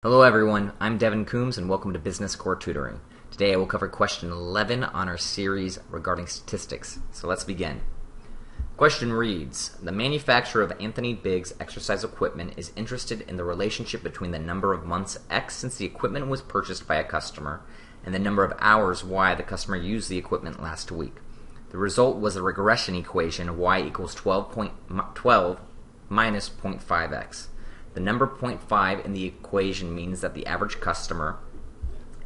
Hello everyone, I'm Devon Coombs and welcome to Business Core Tutoring. Today I will cover question 11 on our series regarding statistics. So let's begin. The question reads, the manufacturer of Anthony Biggs exercise equipment is interested in the relationship between the number of months X since the equipment was purchased by a customer and the number of hours Y the customer used the equipment last week. The result was a regression equation Y equals 12 minus 0.5X. The number 0.5 in the equation means that the average customer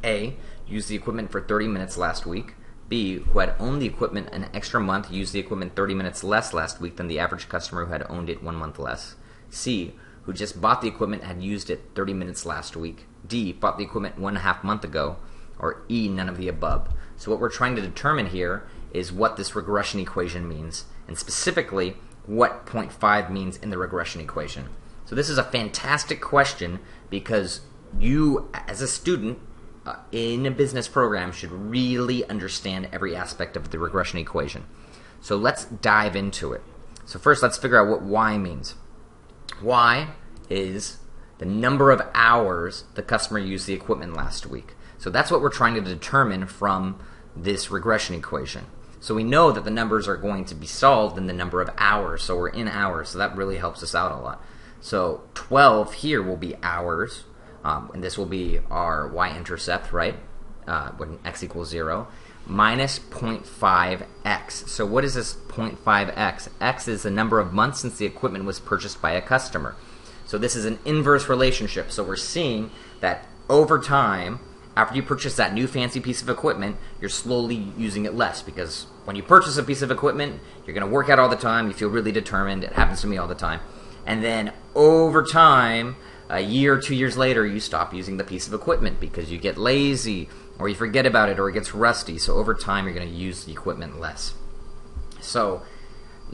A, used the equipment for 30 minutes last week, B, who had owned the equipment an extra month used the equipment 30 minutes less last week than the average customer who had owned it 1 month less, C, who just bought the equipment had used it 30 minutes last week, D, bought the equipment 1.5 months ago, or E, none of the above. So what we're trying to determine here is what this regression equation means, and specifically what 0.5 means in the regression equation. So this is a fantastic question because you, as a student in a business program, should really understand every aspect of the regression equation. So let's dive into it. So first, let's figure out what Y means. Y is the number of hours the customer used the equipment last week. So that's what we're trying to determine from this regression equation. So we know that the numbers are going to be solved in the number of hours. So we're in hours, so that really helps us out a lot. So 12 here will be hours, and this will be our y-intercept, right, when x equals 0, minus 0.5x. So what is this 0.5x? X is the number of months since the equipment was purchased by a customer. So this is an inverse relationship. So we're seeing that over time, after you purchase that new fancy piece of equipment, you're slowly using it less because when you purchase a piece of equipment, you're going to work out all the time, you feel really determined, it happens to me all the time. And then over time, a year or 2 years later, you stop using the piece of equipment because you get lazy or you forget about it or it gets rusty. So over time, you're going to use the equipment less. So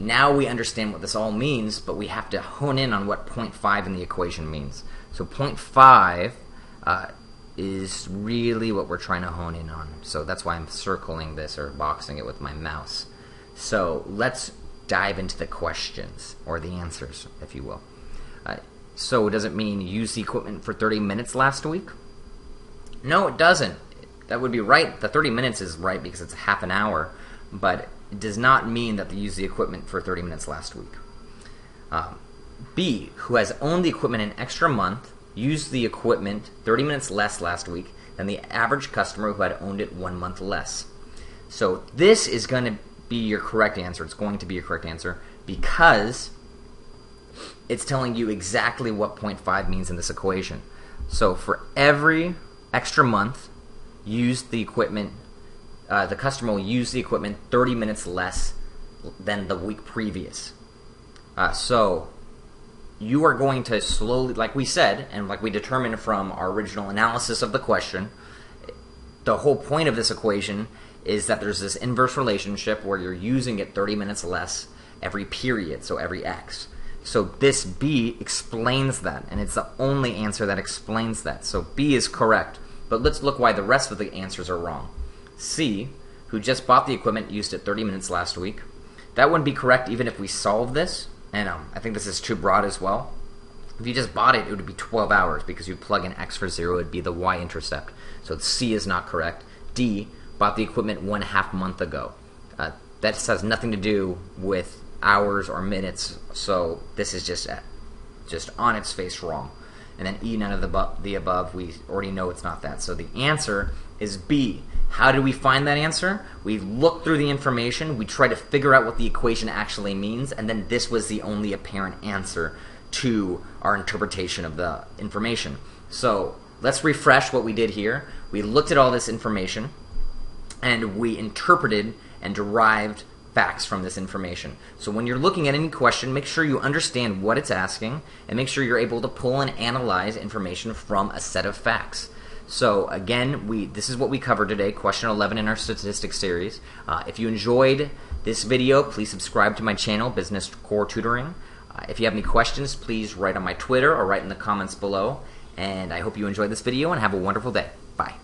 now we understand what this all means, but we have to hone in on what 0.5 in the equation means. So 0.5 is really what we're trying to hone in on. So that's why I'm circling this or boxing it with my mouse. So let's dive into the questions, or the answers, if you will. So does it mean use the equipment for 30 minutes last week? No, it doesn't. That would be right. The 30 minutes is right because it's half an hour, but it does not mean that they used the equipment for 30 minutes last week. B, who has owned the equipment an extra month, used the equipment 30 minutes less last week than the average customer who had owned it 1 month less. So this is going to be your correct answer. It's going to be your correct answer because it's telling you exactly what 0.5 means in this equation. So for every extra month used the equipment, the customer will use the equipment 30 minutes less than the week previous. So you are going to slowly, like we said, and like we determined from our original analysis of the question, the whole point of this equation is that there's this inverse relationship where you're using it 30 minutes less every period, so every x. So this B explains that, and it's the only answer that explains that. So B is correct, but let's look why the rest of the answers are wrong. C, who just bought the equipment, used it 30 minutes last week. That wouldn't be correct even if we solved this, and I think this is too broad as well. If you just bought it, it would be 12 hours because you plug in x for 0, it would be the y-intercept. So C is not correct. D, bought the equipment 1.5 months ago. That just has nothing to do with hours or minutes, so this is just on its face wrong. And then E, none of the above, we already know it's not that. So the answer is B. How did we find that answer? We looked through the information, we tried to figure out what the equation actually means, and then this was the only apparent answer to our interpretation of the information. So let's refresh what we did here. We looked at all this information, and we interpreted and derived facts from this information. So when you're looking at any question, make sure you understand what it's asking and make sure you're able to pull and analyze information from a set of facts. So again, this is what we covered today, question 11 in our statistics series. If you enjoyed this video, please subscribe to my channel, Business Core Tutoring. If you have any questions, please write on my Twitter or write in the comments below. And I hope you enjoyed this video and have a wonderful day. Bye.